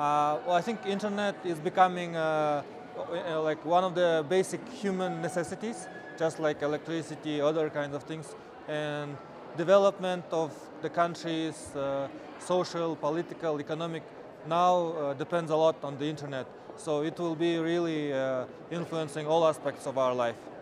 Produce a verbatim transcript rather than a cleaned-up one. Uh, well, I think internet is becoming uh, like one of the basic human necessities, just like electricity, other kinds of things. And development of the country's uh, social, political, economic now uh, depends a lot on the internet. So it will be really uh, influencing all aspects of our life.